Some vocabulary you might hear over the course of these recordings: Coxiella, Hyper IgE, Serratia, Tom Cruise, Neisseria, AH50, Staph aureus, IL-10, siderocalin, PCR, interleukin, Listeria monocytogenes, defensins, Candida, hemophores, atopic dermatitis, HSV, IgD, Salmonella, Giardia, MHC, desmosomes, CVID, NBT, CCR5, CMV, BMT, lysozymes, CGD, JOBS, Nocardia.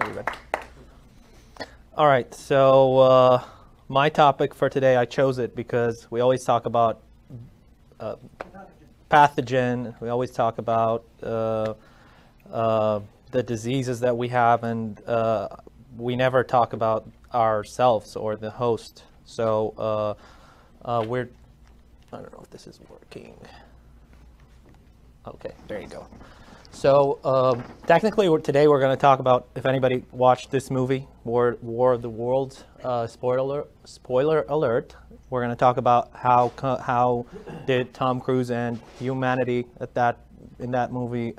everybody. All right, so my topic for today, I chose it because we always talk about pathogen. We always talk about the diseases that we have, and we never talk about ourselves or the host. So we're, I don't know if this is working. Okay, there you go. So technically today we're going to talk about, if anybody watched this movie, War of the Worlds, spoiler alert, we're going to talk about how did Tom Cruise and humanity at that, in that movie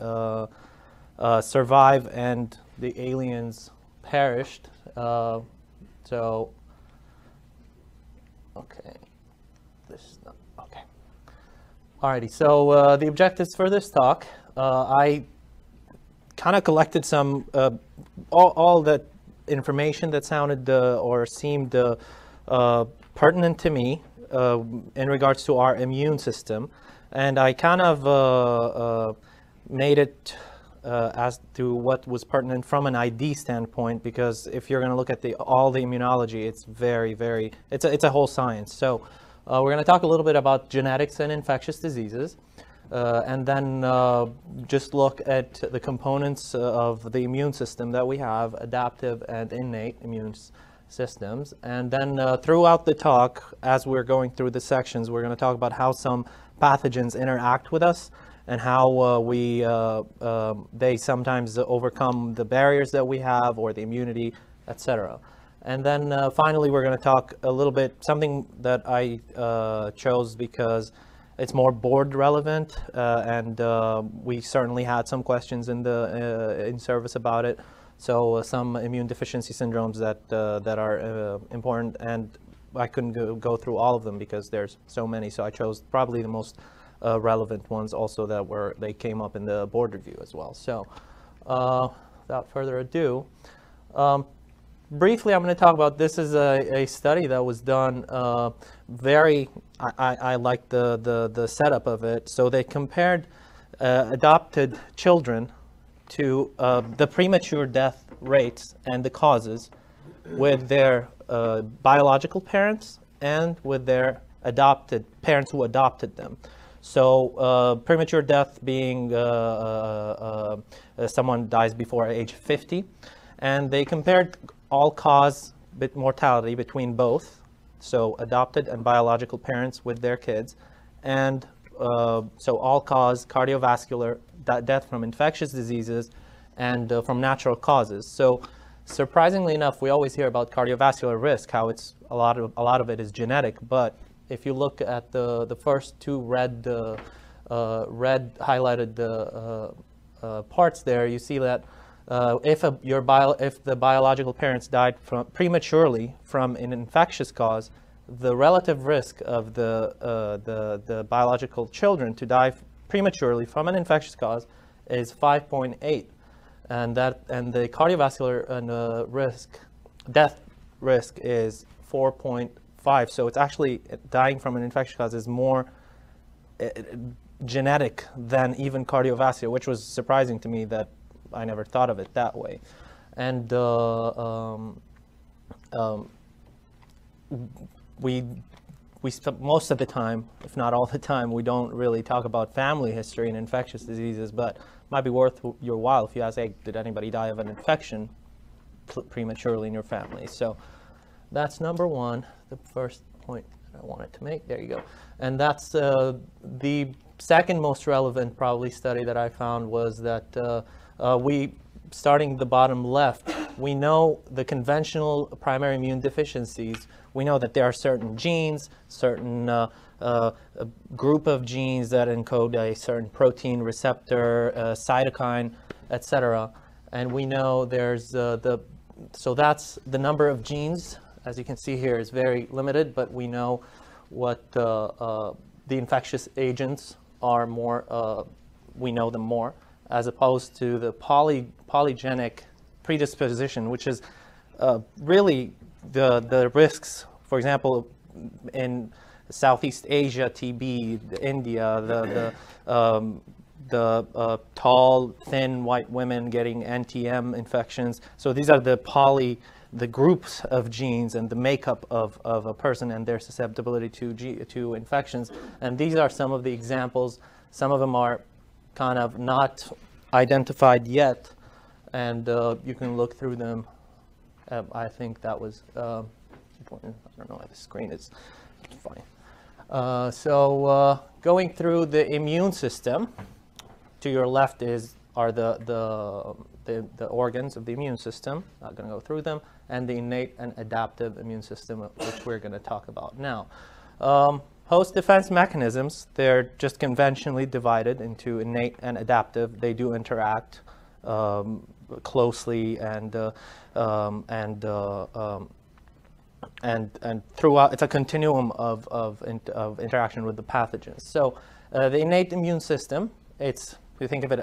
survive and the aliens perished. So, okay, this is not, okay. Alrighty, so the objectives for this talk, I kind of collected some, all the information that sounded or seemed pertinent to me in regards to our immune system. And I kind of made it as to what was pertinent from an ID standpoint, because if you're going to look at all the immunology, it's very, very, it's a whole science. So we're going to talk a little bit about genetics and infectious diseases, and then just look at the components of the immune system that we have, adaptive and innate immune systems. And then throughout the talk, as we're going through the sections, we're going to talk about how some pathogens interact with us, and how they sometimes overcome the barriers that we have or the immunity, etc. And then finally, we're going to talk a little bit, something that I chose because it's more board relevant, and we certainly had some questions in the in-service about it. So some immune deficiency syndromes that are important, and I couldn't go through all of them because there's so many. So I chose probably the most relevant ones also that they came up in the board review as well. So without further ado, briefly I'm going to talk about, this is a study that was done, I like the setup of it. So they compared adopted children to the premature death rates and the causes with their biological parents and with their adopted parents who adopted them. So premature death being someone dies before age 50, and they compared all-cause mortality between both, so adopted and biological parents with their kids, and so all-cause cardiovascular death from infectious diseases and from natural causes. So surprisingly enough, we always hear about cardiovascular risk, how it's a lot of it is genetic, but if you look at the first two red highlighted parts there, you see that if the biological parents died prematurely from an infectious cause, the relative risk of the biological children to die prematurely from an infectious cause is 5.8, and the cardiovascular death risk is 4.8. So it's actually, dying from an infectious cause is more genetic than even cardiovascular, which was surprising to me that I never thought of it that way. And most of the time, if not all the time, we don't really talk about family history and infectious diseases, but it might be worth your while if you ask, hey, did anybody die of an infection prematurely in your family? So that's number one, the first point I wanted to make. There you go. And that's the second most relevant probably study that I found was that starting the bottom left, we know the conventional primary immune deficiencies. We know that there are certain genes, certain group of genes that encode a certain protein, receptor, cytokine, etc. And we know there's so that's the number of genes. As you can see here, is very limited, but we know what the infectious agents are more, we know them more, as opposed to the polygenic predisposition, which is really the risks, for example, in Southeast Asia, TB, India, the tall, thin white women getting NTM infections. So these are the groups of genes and the makeup of a person and their susceptibility to infections. And these are some of the examples. Some of them are kind of not identified yet, and you can look through them. I think that was important. I don't know why the screen is fine. So going through the immune system, to your left are the organs of the immune system. Not going to go through them, and the innate and adaptive immune system, which we're going to talk about now. Host defense mechanisms, they're just conventionally divided into innate and adaptive. They do interact closely and throughout. It's a continuum of interaction with the pathogens. So the innate immune system, we think of it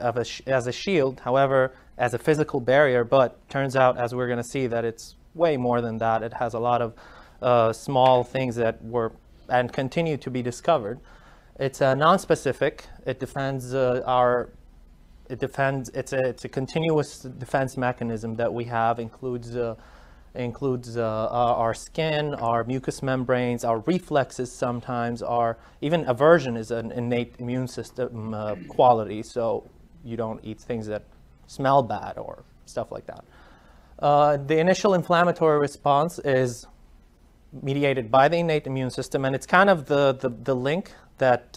as a shield, however, as a physical barrier, but turns out, as we're going to see, that it's way more than that. It has a lot of small things that were and continue to be discovered. It's non-specific. It defends it's a continuous defense mechanism that we have. Includes our skin, our mucous membranes, our reflexes sometimes, even aversion is an innate immune system quality, so you don't eat things that smell bad or stuff like that. The initial inflammatory response is mediated by the innate immune system, and it's kind of the link that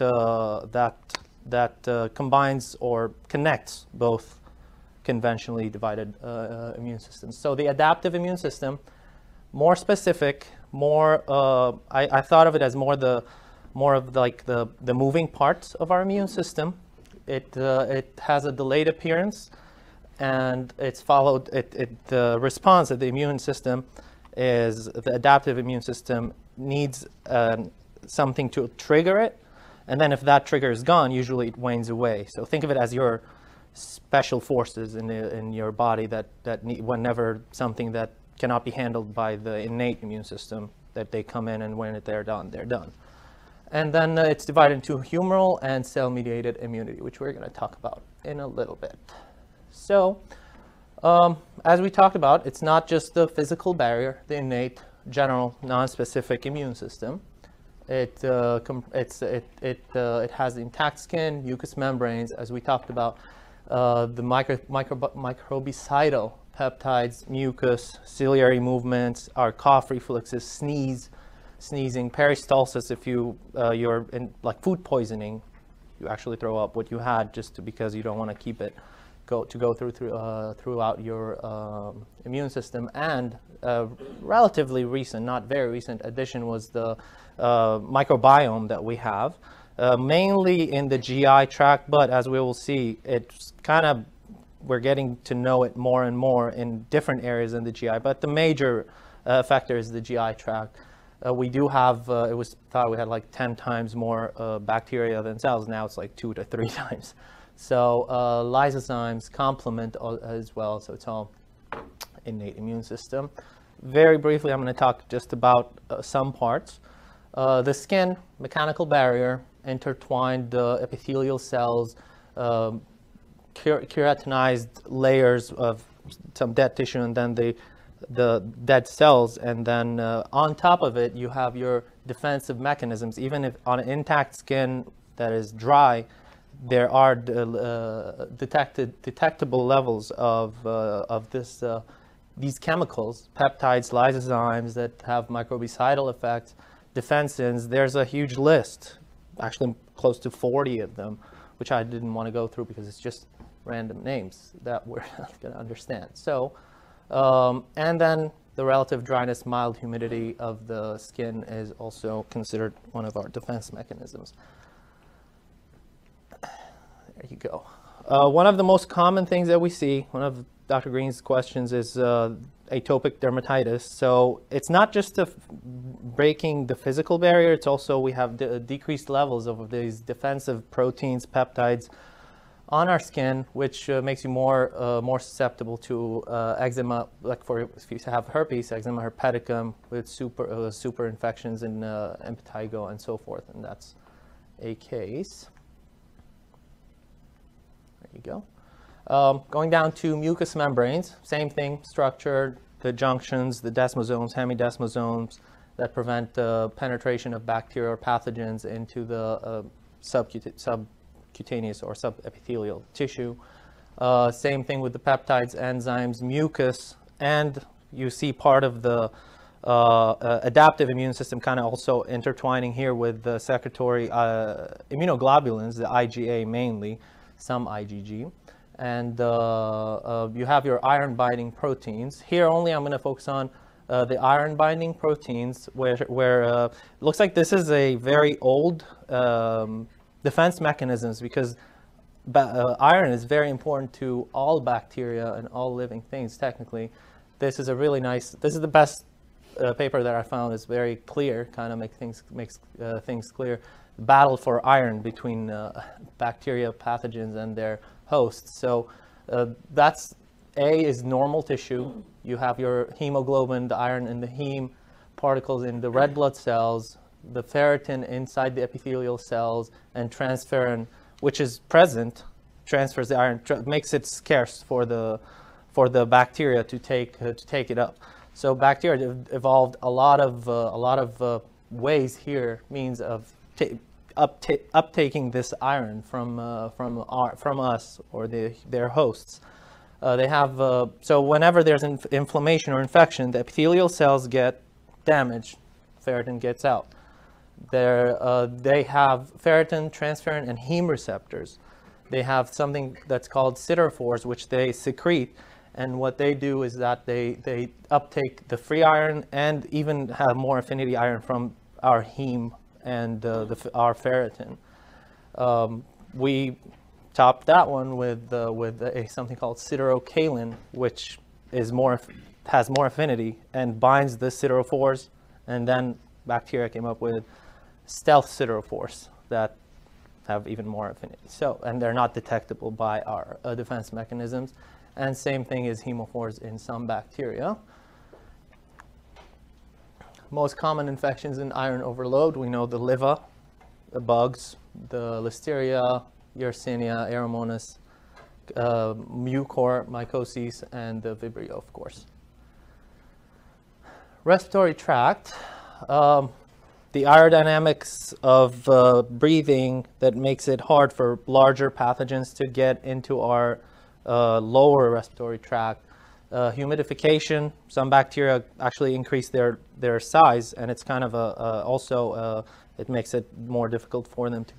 combines or connects both conventionally divided immune systems. So the adaptive immune system, more specific, more. I thought of it as more of the moving parts of our immune system. It has a delayed appearance, and it's followed. The response of the immune system is the adaptive immune system needs something to trigger it, and then if that trigger is gone, usually it wanes away. So think of it as your special forces in your body that need, whenever something that cannot be handled by the innate immune system, that they come in, and when they're done, they're done. And then it's divided into humoral and cell-mediated immunity, which we're going to talk about in a little bit. So as we talked about, it's not just the physical barrier, the innate, general, non-specific immune system. It has intact skin, mucous membranes, as we talked about. The microbicidal peptides, mucus, ciliary movements, our cough reflexes, sneezing, peristalsis. If you're in like food poisoning, you actually throw up what you had because you don't want to keep it throughout your immune system. And a relatively recent, not very recent, addition was the microbiome that we have. Mainly in the GI tract, but as we will see, we're getting to know it more and more in different areas in the GI, but the major factor is the GI tract. We do have, it was thought we had like 10 times more bacteria than cells. Now it's like 2 to 3 times. So lysosomes complement as well, so it's all innate immune system. Very briefly, I'm going to talk just about some parts. The skin, mechanical barrier, intertwined epithelial cells, keratinized layers of some dead tissue, and then the dead cells, and then on top of it you have your defensive mechanisms. Even if on intact skin that is dry, there are detectable levels of these chemicals, peptides, lysozymes that have microbicidal effects, defensins. There's a huge list, actually close to 40 of them, which I didn't want to go through because it's just random names that we're not going to understand. So, and then the relative dryness, mild humidity of the skin is also considered one of our defense mechanisms. There you go. One of the most common things that we see, one of Dr. Green's questions, is atopic dermatitis. So it's not just breaking the physical barrier, it's also we have decreased levels of these defensive proteins, peptides on our skin, which makes you more susceptible to eczema. Like if you have herpes, eczema herpeticum, with super infections in impetigo and so forth, and that's a case. There you go. Going down to mucous membranes, same thing, structured, the junctions, the desmosomes, hemidesmosomes that prevent the penetration of bacteria or pathogens into the subcutaneous or subepithelial tissue. Same thing with the peptides, enzymes, mucus, and you see part of the adaptive immune system kind of also intertwining here with the secretory immunoglobulins, the IgA mainly, some IgG. And you have your iron-binding proteins. Here only I'm going to focus on the iron-binding proteins, where it looks like this is a very old defense mechanisms, because iron is very important to all bacteria and all living things, technically. This is a really nice, this is the best paper that I found. It's very clear, kind of makes things clear. The battle for iron between bacteria, pathogens, and their hosts. So that's, A is normal tissue. You have your hemoglobin, the iron in the heme, particles in the red blood cells, the ferritin inside the epithelial cells, and transferrin, which is present, transfers the iron, makes it scarce for the bacteria to take it up. So bacteria evolved a lot of ways here, means of uptaking this iron from us or their hosts. They have so whenever there's inflammation or infection, the epithelial cells get damaged. Ferritin gets out. They have ferritin, transferrin, and heme receptors. They have something that's called siderophores, which they secrete. And what they do is that they uptake the free iron and even have more affinity iron from our heme and our ferritin. We topped that one with something called siderocalin, which is has more affinity and binds the siderophores. And then bacteria came up with stealth siderophores that have even more affinity. So, and they're not detectable by our defense mechanisms. And same thing is hemophores in some bacteria. Most common infections in iron overload, we know the liver, the bugs, the Listeria, Yersinia, Aeromonas, mucor, mycoses, and the Vibrio, of course. Respiratory tract, the aerodynamics of breathing that makes it hard for larger pathogens to get into our lower respiratory tract. Humidification, some bacteria actually increase their size, and it's kind of it makes it more difficult for them to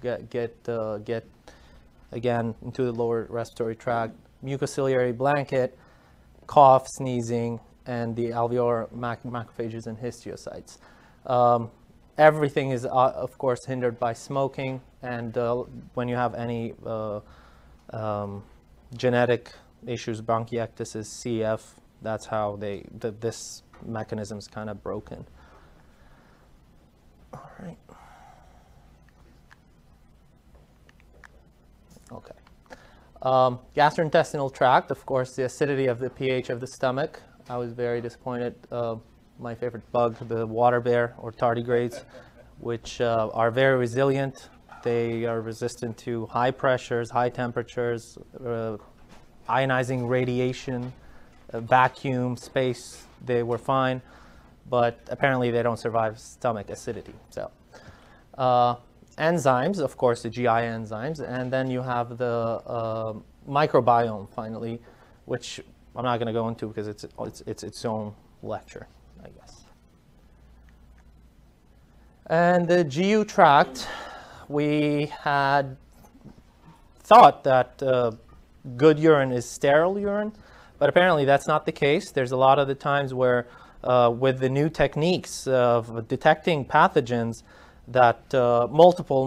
get again into the lower respiratory tract. Mucociliary blanket, cough, sneezing, and the alveolar macrophages and histiocytes. Everything is of course hindered by smoking, and when you have any genetic issues, bronchiectasis, CF, that's how this mechanism's kind of broken. All right. Okay. Gastrointestinal tract, of course, the acidity of the pH of the stomach. I was very disappointed. My favorite bug, the water bear or tardigrades, which are very resilient. They are resistant to high pressures, high temperatures, ionizing radiation, vacuum, space. They were fine, but apparently they don't survive stomach acidity. So enzymes, of course, the GI enzymes, and then you have the microbiome finally, which I'm not going to go into because it's its own lecture, I guess. And the GU tract, we had thought that good urine is sterile urine, but apparently that's not the case. There's a lot of the times where with the new techniques of detecting pathogens that multiple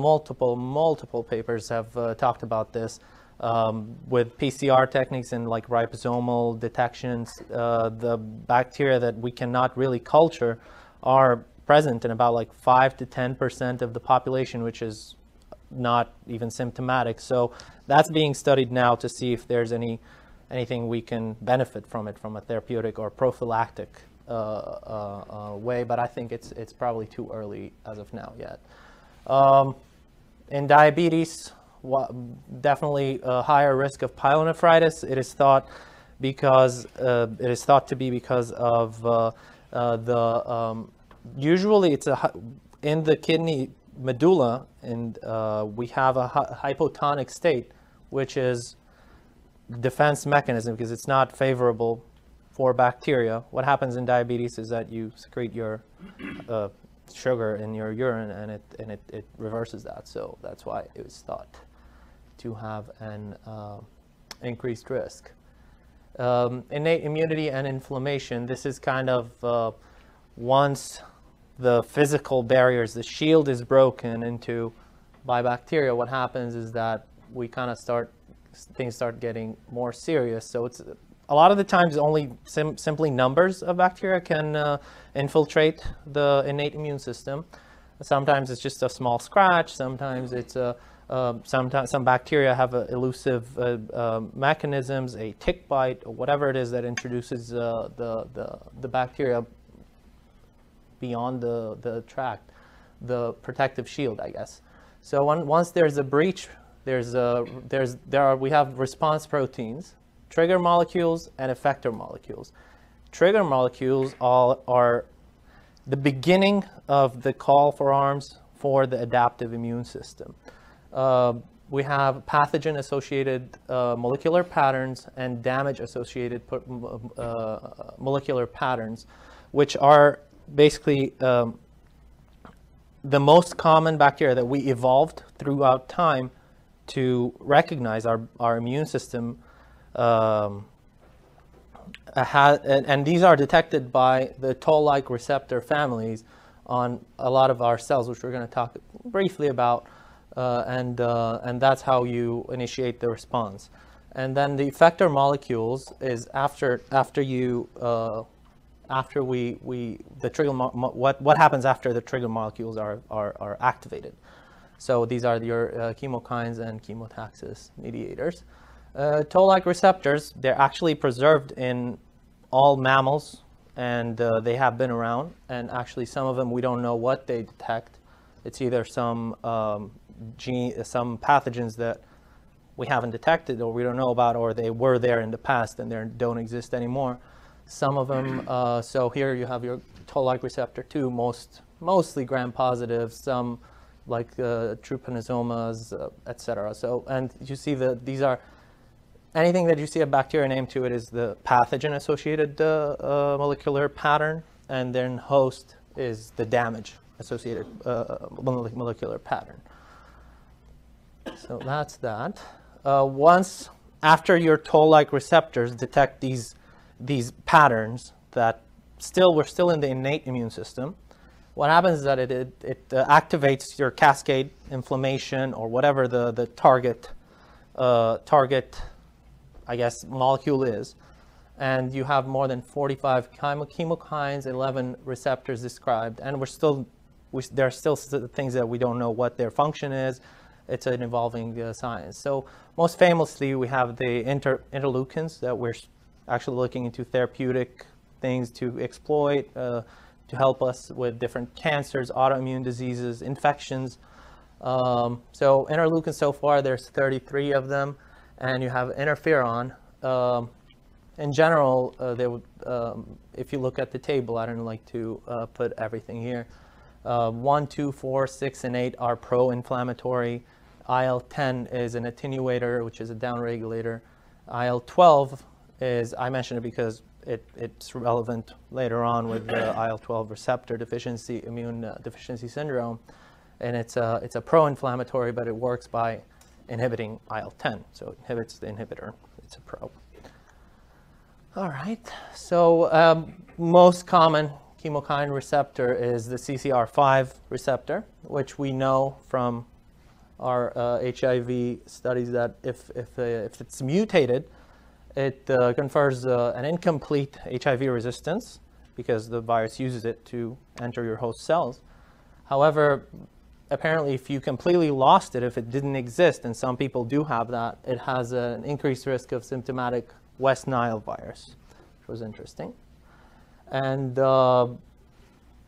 papers have talked about this with PCR techniques and like ribosomal detections, the bacteria that we cannot really culture are present in about like 5 to 10% of the population, which is not even symptomatic. So that's being studied now to see if there's anything we can benefit from it from a therapeutic or prophylactic way, but I think it's probably too early as of now yet. In diabetes, definitely a higher risk of pyelonephritis. It is thought because of usually it's in the kidney medulla, and we have a hypotonic state, which is defense mechanism because it's not favorable for bacteria. What happens in diabetes is that you secrete your sugar in your urine, and it reverses that. So that's why it was thought to have an increased risk. Innate immunity and inflammation. This is kind of once the physical barriers, the shield is broken into by bacteria, what happens is that we kind of things start getting more serious. So it's a lot of the times only simply numbers of bacteria can infiltrate the innate immune system. Sometimes it's just a small scratch. Sometimes it's a sometimes some bacteria have elusive mechanisms, a tick bite or whatever it is that introduces the bacteria beyond the tract, the protective shield, I guess. So once there's a breach, we have response proteins, trigger molecules and effector molecules. Trigger molecules are the beginning of the call for arms for the adaptive immune system. We have pathogen-associated molecular patterns and damage-associated molecular patterns, which are basically the most common bacteria that we evolved throughout time to recognize. Our immune system and these are detected by the toll-like receptor families on a lot of our cells, which we're going to talk briefly about. And that's how you initiate the response. And then the effector molecules is what happens after the trigger molecules are activated. So these are your chemokines and chemotaxis mediators. Toll-like receptors, they're actually preserved in all mammals, and they have been around. And actually, some of them we don't know what they detect. It's either some pathogens that we haven't detected or we don't know about, or they were there in the past and they don't exist anymore. Some of them, so here you have your toll-like receptor 2, mostly gram-positive, some like trypanosomas, et cetera. So, and you see that these are, anything that you see a bacteria name to it is the pathogen-associated molecular pattern, and then host is the damage-associated molecular pattern. So that's that. Once after your toll-like receptors detect these patterns that we're still in the innate immune system, what happens is that it activates your cascade inflammation or whatever the target I guess molecule is, and you have more than 45 chemokines, 11 receptors described, and there are still things that we don't know what their function is. It's an evolving science. So most famously, we have the interleukins that we're actually looking into therapeutic things to exploit to help us with different cancers, autoimmune diseases, infections. So interleukins, so far, there's 33 of them, and you have interferon. In general, if you look at the table, I don't like to put everything here. 1, 2, 4, 6, and 8 are pro-inflammatory. IL-10 is an attenuator, which is a downregulator. IL-12 is, I mentioned it because it's relevant later on with the IL-12 receptor deficiency, immune deficiency syndrome. And it's a pro-inflammatory, but it works by inhibiting IL-10. So it inhibits the inhibitor. It's a pro. All right. So most common chemokine receptor is the CCR5 receptor, which we know from our HIV studies that if it's mutated, it confers an incomplete HIV resistance because the virus uses it to enter your host cells. However, apparently if you completely lost it, if it didn't exist, and some people do have that, it has an increased risk of symptomatic West Nile virus, which was interesting. And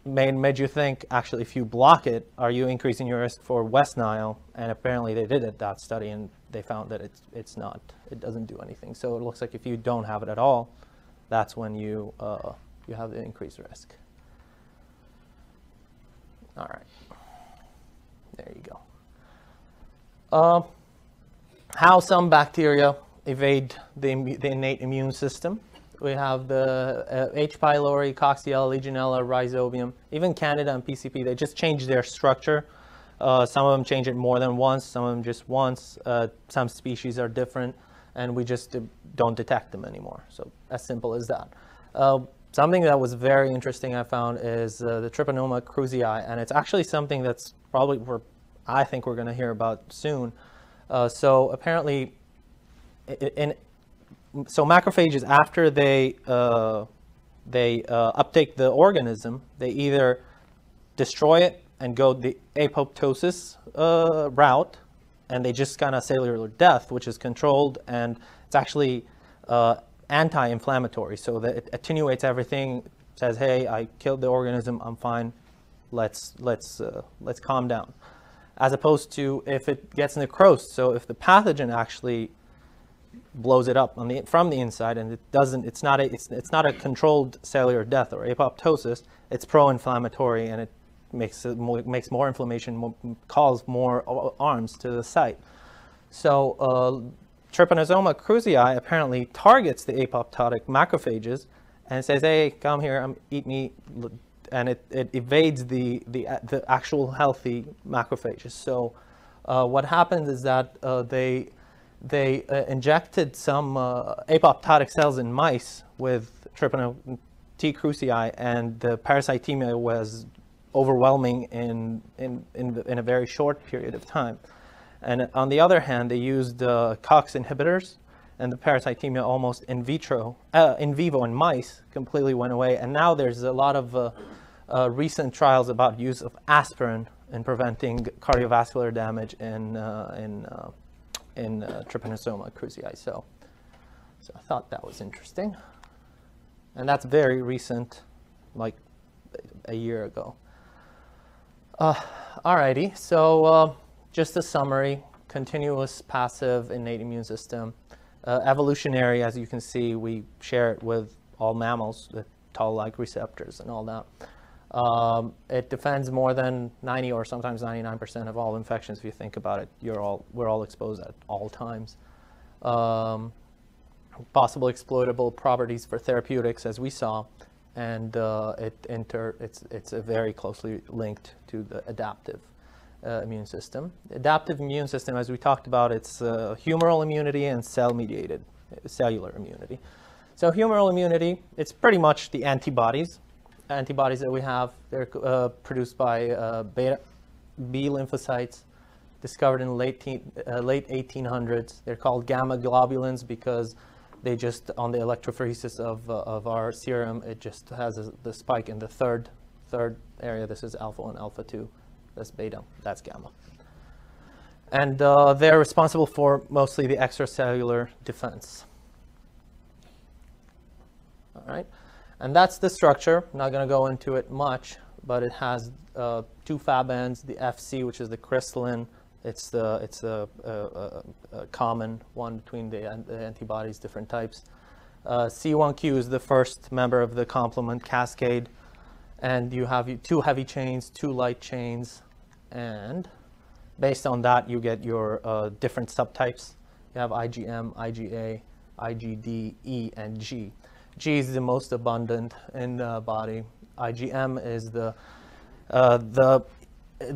made you think, actually, if you block it, are you increasing your risk for West Nile? And apparently they did that study, and they found that it's not. It doesn't do anything. So it looks like if you don't have it at all, that's when you, you have the increased risk. All right. There you go. How some bacteria evade the innate immune system. We have the H. pylori, Coxiella, Legionella, Rhizobium, even Candida and PCP. They just change their structure. Some of them change it more than once, some of them just once. Some species are different, and we just don't detect them anymore. So as simple as that. Something that was very interesting I found is the Trypanosoma cruzi, and it's actually something that's probably I think we're going to hear about soon. So apparently, so macrophages, after they uptake the organism, they either destroy it and go the apoptosis route, and they just kind of cellular death, which is controlled, and it's actually anti-inflammatory, so that it attenuates everything. Says, hey, I killed the organism, I'm fine. Let's calm down. As opposed to if it gets necrosed, so if the pathogen actually blows it up on the, from the inside, and it doesn't, it's not a controlled cellular death or apoptosis. It's pro-inflammatory, and it makes more inflammation, cause more arms to the site. So Trypanosoma cruzi apparently targets the apoptotic macrophages and says, hey, come here, eat me, and it evades the actual healthy macrophages. So what happens is that they injected some apoptotic cells in mice with Trypanosoma cruzi, and the parasitemia was overwhelming in a very short period of time. And on the other hand, they used COX inhibitors, and the parasitemia almost in vivo in mice completely went away. And now there's a lot of recent trials about use of aspirin in preventing cardiovascular damage in Trypanosoma cruzi. So I thought that was interesting, and that's very recent, like a year ago. Alrighty, so just a summary, continuous passive innate immune system. Evolutionary, as you can see, we share it with all mammals, with toll-like receptors and all that. It defends more than 90 or sometimes 99% of all infections. If you think about it, we're all exposed at all times. Possible exploitable properties for therapeutics, as we saw. And it's a very closely linked to the adaptive immune system. Adaptive immune system, as we talked about, it's humoral immunity and cell-mediated cellular immunity. So humoral immunity, it's pretty much the antibodies. Antibodies that we have, they're produced by beta B lymphocytes, discovered in late 1800s. They're called gamma globulins because they just, on the electrophoresis of our serum, it just has the spike in the third area. This is alpha 1, alpha 2. That's beta. That's gamma. And they're responsible for mostly the extracellular defense. All right. And that's the structure. I'm not going to go into it much, but it has two Fab ends, the FC, which is the crystalline. It's a common one between the antibodies, different types. C1q is the first member of the complement cascade. And you have two heavy chains, two light chains. And based on that, you get your different subtypes. You have IgM, IgA, IgD, E, and G. G is the most abundant in the body. IgM is the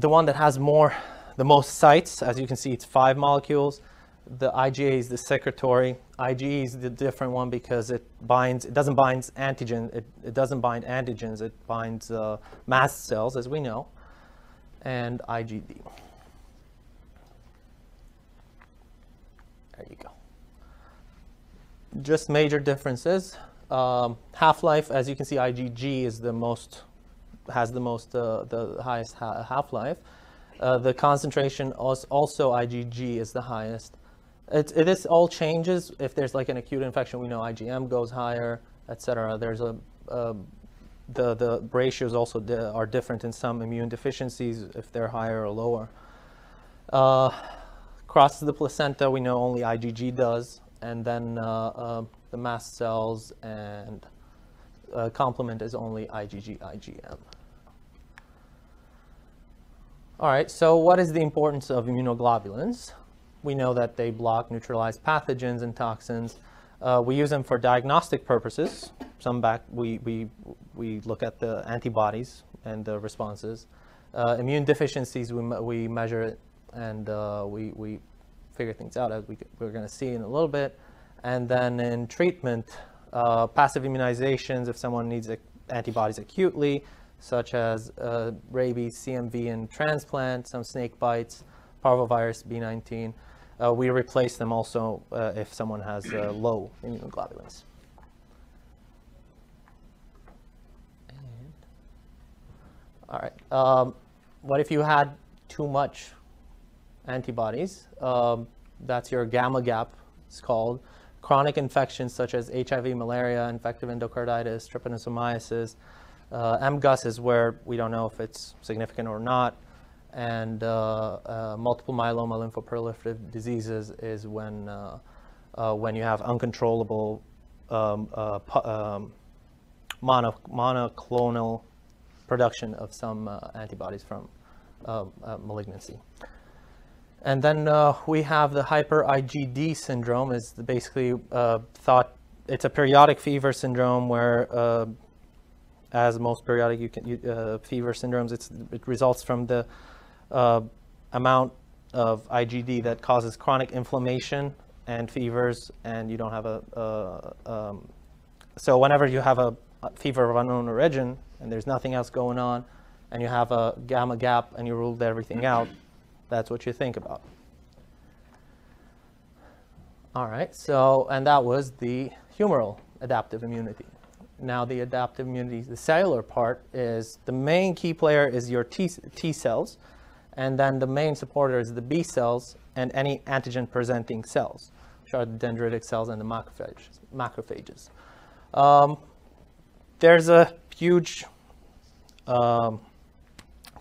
one that has the most sites. As you can see, it's 5 molecules. The IgA is the secretory. IgE is the different one because it doesn't bind antigens, it binds mast cells, as we know, and IgD. There you go. Just major differences. Half-life, as you can see, IgG is the highest half-life. The concentration also IgG is the highest. This all changes if there's like an acute infection. We know IgM goes higher, etc. There's a the ratios also are different in some immune deficiencies, if they're higher or lower. Crosses the placenta, we know only IgG does, and then the mast cells and complement is only IgG, IgM. All right, so what is the importance of immunoglobulins? We know that they block neutralized pathogens and toxins. We use them for diagnostic purposes. We look at the antibodies and the responses. Immune deficiencies, we measure it, and we figure things out, as we're going to see in a little bit. And then in treatment, passive immunizations, if someone needs antibodies acutely, such as rabies, CMV, and transplant, some snake bites, parvovirus, B19. We replace them also if someone has low immunoglobulins. And, all right, what if you had too much antibodies? That's your gamma gap, it's called. Chronic infections such as HIV, malaria, infective endocarditis, trypanosomiasis. MGUS is where we don't know if it's significant or not. And multiple myeloma, lymphoproliferative diseases is when you have uncontrollable monoclonal production of some antibodies from malignancy. And then we have the hyper IgE syndrome. Is basically thought it's a periodic fever syndrome where, as most periodic fever syndromes, it results from the amount of IgD that causes chronic inflammation and fevers, and you don't have a so whenever you have a fever of unknown origin and there's nothing else going on, and you have a gamma gap and you ruled everything out, that's what you think about. All right, so, and that was the humoral adaptive immunity. Now the adaptive immunity, the cellular part, is the main key player is your T cells. And then the main supporter is the B cells and any antigen-presenting cells, which are the dendritic cells and the macrophages. There's a huge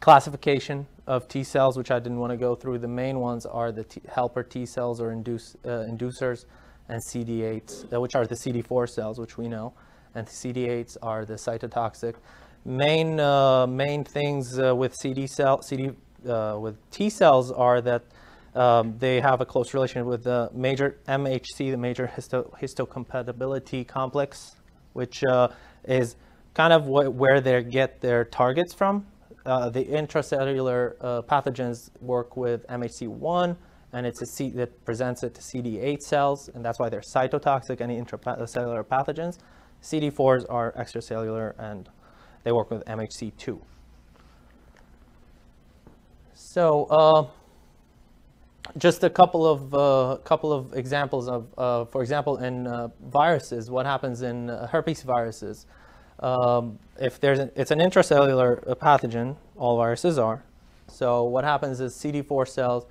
classification of T cells, which I didn't want to go through. The main ones are the helper T cells or inducers, and CD8s, which are the CD4 cells, which we know, and CD8s are the cytotoxic. Main things with with T cells are that they have a close relation with the major MHC, the major histocompatibility complex, which is kind of where they get their targets from. The intracellular pathogens work with MHC1, and it's a C that presents it to CD8 cells, and that's why they're cytotoxic, any intracellular pathogens. CD4s are extracellular, and they work with MHC2. So just a couple of examples of, for example, in viruses, what happens in herpes viruses? If there's it's an intracellular pathogen, all viruses are. So what happens is CD4 cells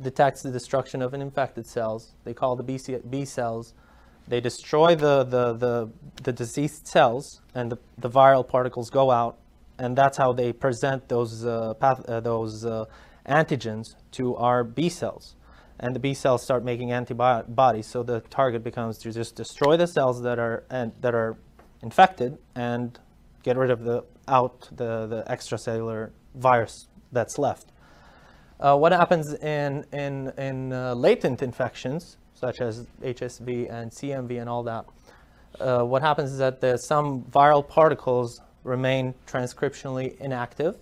detects the destruction of an infected cells. They call the B cells. They destroy the diseased cells, and the viral particles go out. And that's how they present those antigens to our B cells. And the B cells start making antibodies. So the target becomes to just destroy the cells that are infected and get rid of the extracellular virus that's left. What happens in latent infections, such as HSV and CMV and all that? What happens is that there's some viral particles remain transcriptionally inactive,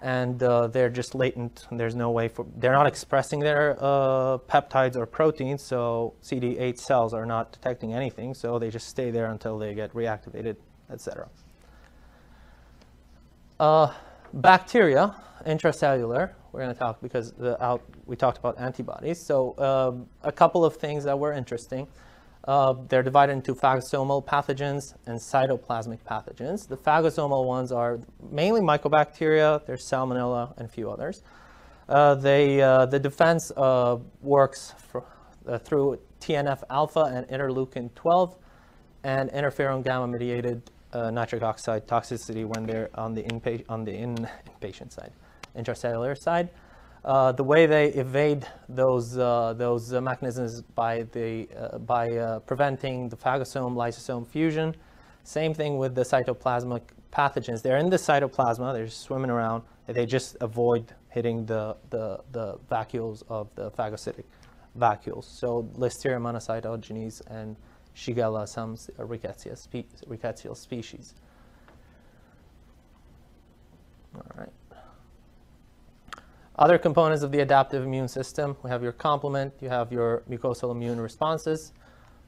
and they're just latent, and there's no way for, they're not expressing their peptides or proteins, so CD8 cells are not detecting anything, so they just stay there until they get reactivated, etc. Bacteria, intracellular, we're going to talk because we talked about antibodies, so a couple of things that were interesting. They're divided into phagosomal pathogens and cytoplasmic pathogens. The phagosomal ones are mainly mycobacteria. There's Salmonella and a few others. The defense works through TNF alpha and interleukin 12 and interferon gamma mediated nitric oxide toxicity when they're on the inpatient side, intracellular side. The way they evade those mechanisms by preventing the phagosome-lysosome fusion. Same thing with the cytoplasmic pathogens. They're in the cytoplasma. They're just swimming around. And they just avoid hitting the vacuoles of the phagocytic vacuoles. So Listeria monocytogenes and Shigella, some rickettsial species. All right. Other components of the adaptive immune system, we have your complement, you have your mucosal immune responses,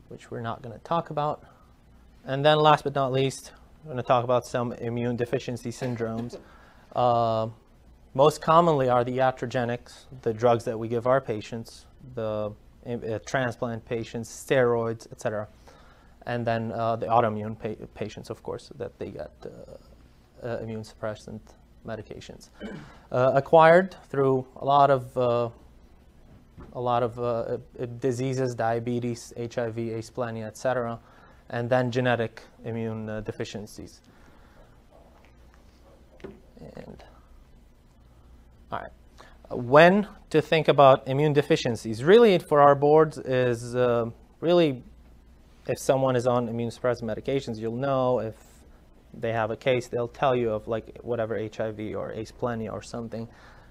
which we're not going to talk about. And then last but not least, I'm going to talk about some immune deficiency syndromes. Most commonly are the iatrogenics, the drugs that we give our patients, the transplant patients, steroids, etc. And then the autoimmune patients, of course, that they get immune suppressant medications, acquired through a lot of diseases, diabetes, HIV, asplenia, etc., and then genetic immune deficiencies. And all right, when to think about immune deficiencies? Really, for our boards is really if someone is on immune suppressant medications, you'll know. If they have a case, they'll tell you of like whatever HIV or asplenia or something.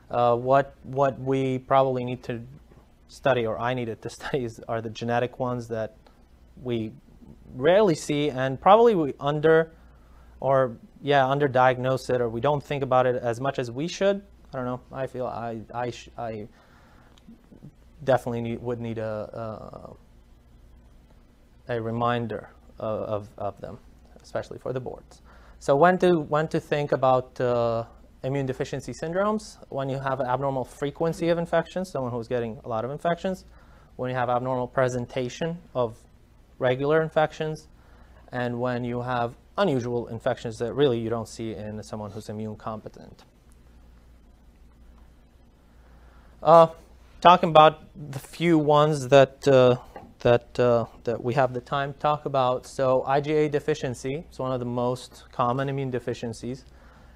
What we probably need to study, or I needed to study, are the genetic ones that we rarely see and probably we underdiagnose it, or we don't think about it as much as we should. I don't know. I feel I definitely would need a reminder of them, especially for the boards. So when to think about immune deficiency syndromes? When you have an abnormal frequency of infections, someone who's getting a lot of infections, when you have abnormal presentation of regular infections, and when you have unusual infections that really you don't see in someone who's immune competent. Talking about the few ones that that we have the time to talk about. So IgA deficiency is one of the most common immune deficiencies.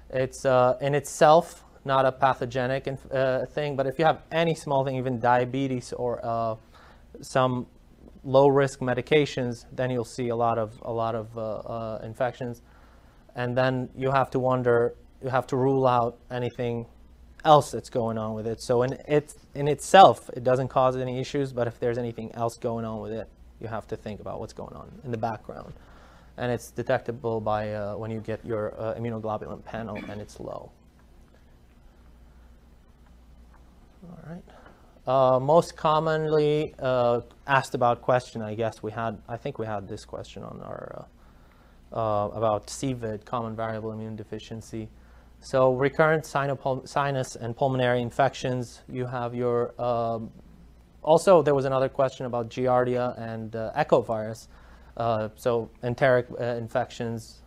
It's in itself not a pathogenic thing, but if you have any small thing, even diabetes or some low-risk medications, then you'll see a lot of infections, and then you have to rule out anything else that's going on with it. So in itself, it doesn't cause any issues, but if there's anything else going on with it, you have to think about what's going on in the background. And it's detectable by when you get your immunoglobulin panel and it's low. All right. Most commonly asked about question, I guess I think we had this question on our, about CVID, common variable immune deficiency. So recurrent sinus and pulmonary infections. You have your, also there was another question about Giardia and echovirus. So enteric infections,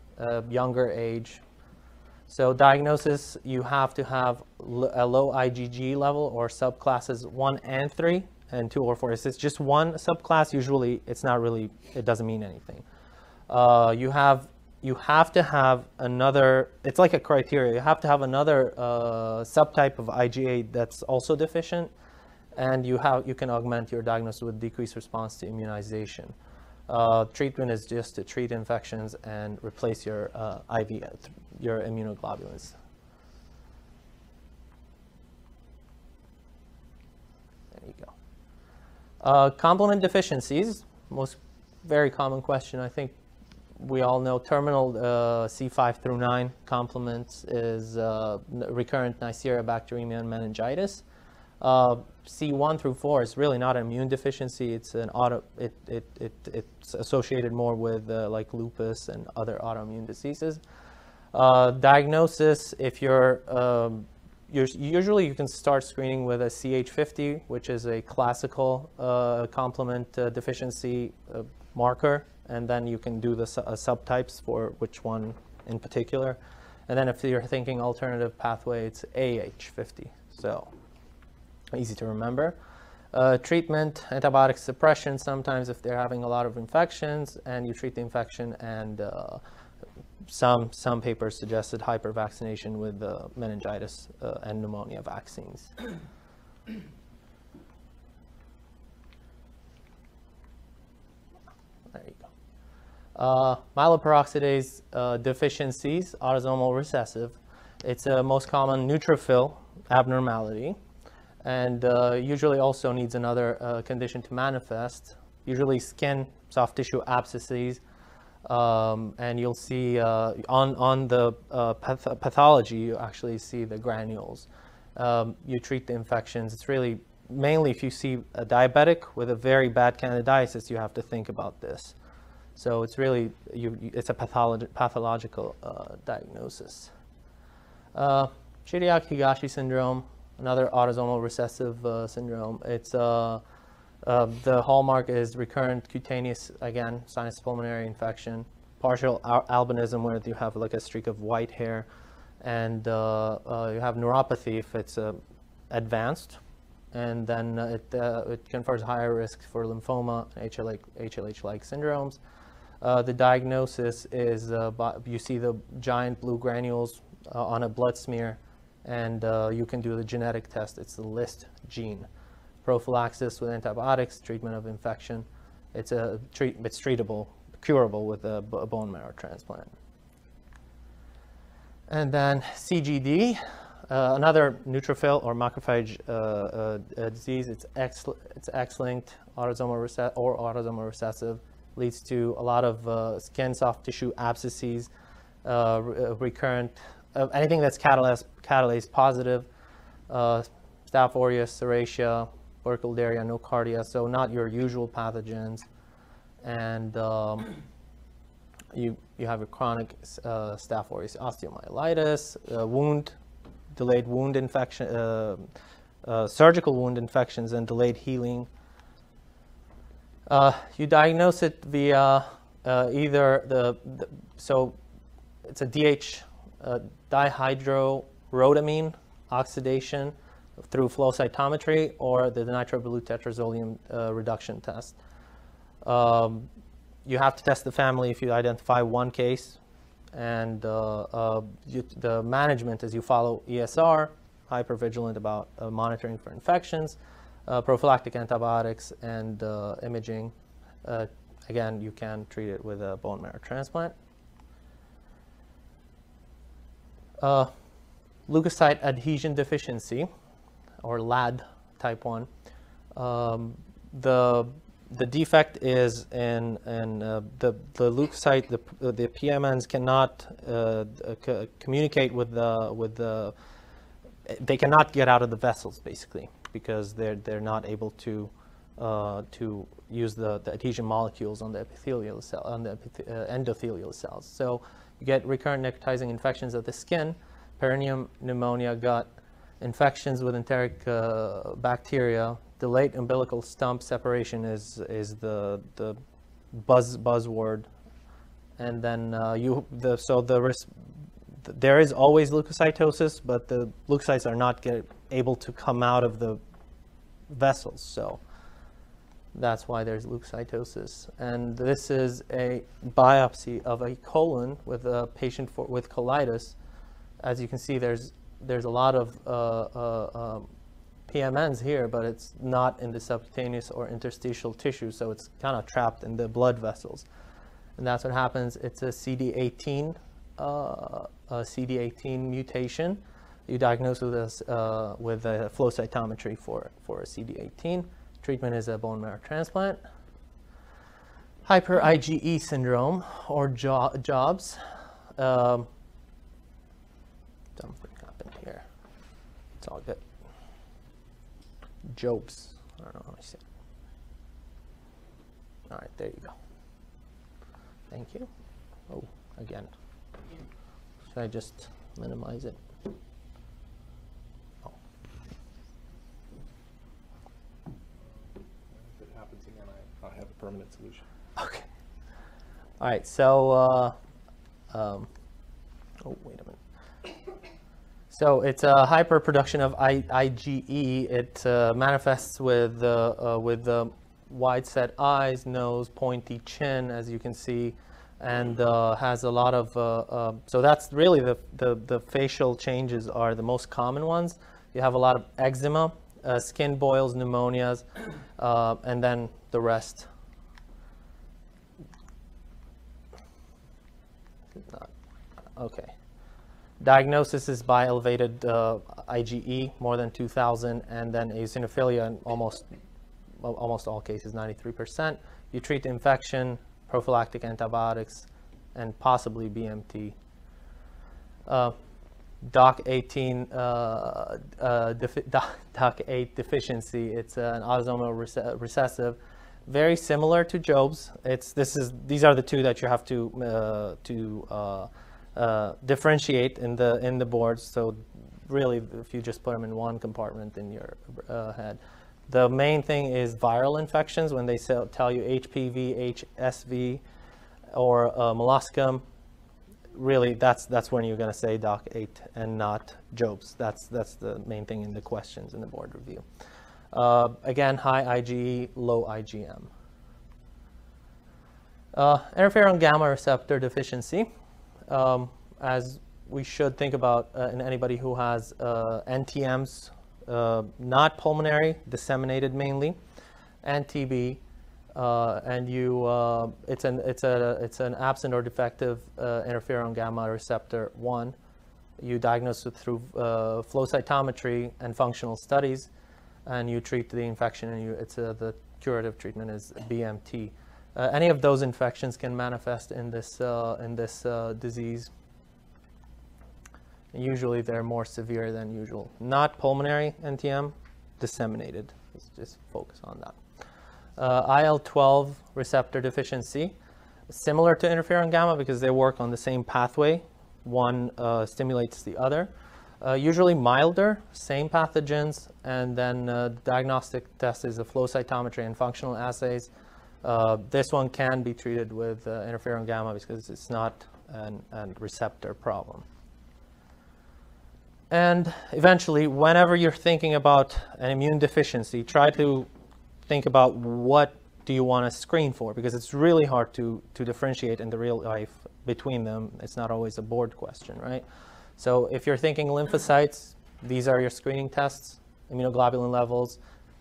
younger age. So diagnosis, you have to have a low IgG level or subclasses 1 and 3 and 2 or 4. It's just one subclass. Usually it's not really, it doesn't mean anything. You have to have another, it's like a criteria, you have to have another subtype of IgA that's also deficient, and you can augment your diagnosis with decreased response to immunization. Treatment is just to treat infections and replace your your immunoglobulins. There you go. Complement deficiencies, very common question, I think. We all know terminal C5 through 9 complements is recurrent Neisseria bacteremia and meningitis. C1 through 4 is really not an immune deficiency. It's an it's associated more with like lupus and other autoimmune diseases. Diagnosis: if you're usually you can start screening with a CH50, which is a classical complement deficiency marker. And then you can do the subtypes for which one in particular. And then if you're thinking alternative pathway, it's AH50, so easy to remember. Treatment, antibiotic suppression sometimes if they're having a lot of infections, and you treat the infection, and some papers suggested hypervaccination with meningitis and pneumonia vaccines. There you go. Myeloperoxidase deficiencies, autosomal recessive. It's a most common neutrophil abnormality, and usually also needs another condition to manifest, usually skin, soft tissue abscesses, and you'll see on the pathology, you actually see the granules. You treat the infections. It's really mainly if you see a diabetic with a very bad candidiasis, you have to think about this. So it's really, it's a pathological diagnosis. Chediak-Higashi syndrome, another autosomal recessive syndrome. It's the hallmark is recurrent cutaneous, again, sinus pulmonary infection, partial albinism where you have like a streak of white hair, and you have neuropathy if it's advanced, and then it confers higher risk for lymphoma, HLH-like syndromes. The diagnosis is you see the giant blue granules on a blood smear, and you can do the genetic test. It's the LYST gene. Prophylaxis with antibiotics, treatment of infection. It's treatable, curable with a bone marrow transplant. And then CGD, another neutrophil or macrophage disease. It's X-linked autosomal recessive. Leads to a lot of skin, soft tissue abscesses, recurrent. Anything that's catalase positive, Staph aureus, serratia, Burkholderia, Nocardia, so not your usual pathogens. And you have your chronic Staph aureus osteomyelitis, delayed wound infection, surgical wound infections, and delayed healing. You diagnose it via either so it's a DH. Dihydrorodamine oxidation through flow cytometry or the nitrobilute tetrazolium reduction test. You have to test the family if you identify one case, and the management is you follow ESR, hypervigilant about monitoring for infections, prophylactic antibiotics, and imaging. Again, you can treat it with a bone marrow transplant. Leukocyte adhesion deficiency, or LAD type 1. The defect is in the leukocyte. The PMNs cannot communicate with the. They cannot get out of the vessels basically because they're not able to use the adhesion molecules on the epithelial cell, on the endothelial cells. So you get recurrent necrotizing infections of the skin, perineum, pneumonia, gut, infections with enteric bacteria. Delayed umbilical stump separation is the buzzword, and then there is always leukocytosis, but the leukocytes are not able to come out of the vessels, so that's why there's leukocytosis. And this is a biopsy of a colon with a patient with colitis. As you can see, there's a lot of PMNs here, but it's not in the subcutaneous or interstitial tissue, so it's kind of trapped in the blood vessels. And that's what happens. It's a CD18 mutation. You diagnose with a flow cytometry for a CD18. Treatment is a bone marrow transplant. Hyper IgE syndrome, or JOBS. Something happened here. It's all good. JOBS. I don't know how I say it. All right, there you go. Thank you. Oh, again. Should I just minimize it? Have a permanent solution. Okay. All right. So, oh, wait a minute. So it's a hyperproduction of IgE. It manifests with wide-set eyes, nose, pointy chin, as you can see, and has a lot of. So that's really the facial changes are the most common ones. You have a lot of eczema, skin boils, pneumonias, and then the rest. Okay. Diagnosis is by elevated IgE, more than 2,000, and then eosinophilia in almost all cases, 93%. You treat infection, prophylactic antibiotics, and possibly BMT. DOC-8 deficiency, it's an autosomal recessive, very similar to Job's. These are the two that you have to differentiate in the boards. So really, if you just put them in one compartment in your head, the main thing is viral infections. When they tell you HPV, HSV, or molluscum, really that's when you're going to say DOC-8 and not Job's. That's the main thing in the questions in the board review. Again, high IgE, low IgM. Interferon gamma receptor deficiency. As we should think about in anybody who has NTMs, not pulmonary, disseminated mainly, and TB, and it's an absent or defective interferon gamma receptor 1. You diagnose it through flow cytometry and functional studies, and you treat the infection. And the curative treatment is BMT. Any of those infections can manifest in this disease. And usually, they're more severe than usual. Not pulmonary NTM, disseminated. Let's just focus on that. IL-12 receptor deficiency, similar to interferon gamma because they work on the same pathway. One stimulates the other. Usually milder, same pathogens, and then diagnostic test is the flow cytometry and functional assays. This one can be treated with interferon gamma because it's not a receptor problem. And eventually, whenever you're thinking about an immune deficiency, try to think about what do you want to screen for, because it's really hard to differentiate in the real life between them. It's not always a board question, right? So if you're thinking lymphocytes, these are your screening tests, immunoglobulin levels,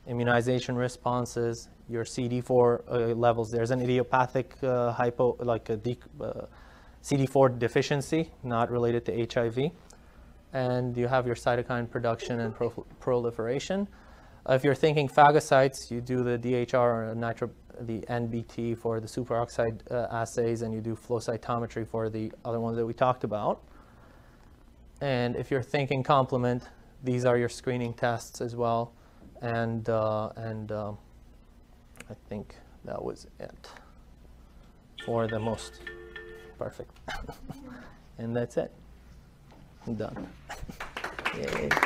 immunization responses, your CD4 levels. There's an idiopathic CD4 deficiency, not related to HIV. And you have your cytokine production and proliferation. If you're thinking phagocytes, you do the DHR or the NBT for the superoxide assays, and you do flow cytometry for the other ones that we talked about. And if you're thinking complement, these are your screening tests as well. And I think that was it for the most perfect. And that's it. I'm done. Yay.